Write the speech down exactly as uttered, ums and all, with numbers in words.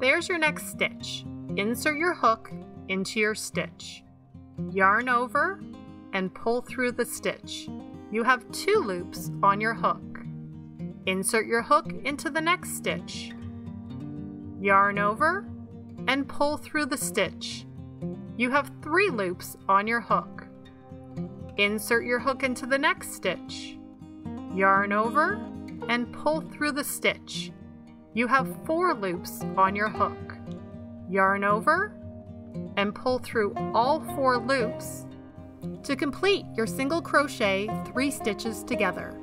There's your next stitch. Insert your hook into your stitch. Yarn over and pull through the stitch. You have two loops on your hook. Insert your hook into the next stitch. Yarn over and pull through the stitch. You have three loops on your hook. Insert your hook into the next stitch. Yarn over and pull through the stitch. You have four loops on your hook. Yarn over and pull through all four loops to complete your single crochet three stitches together.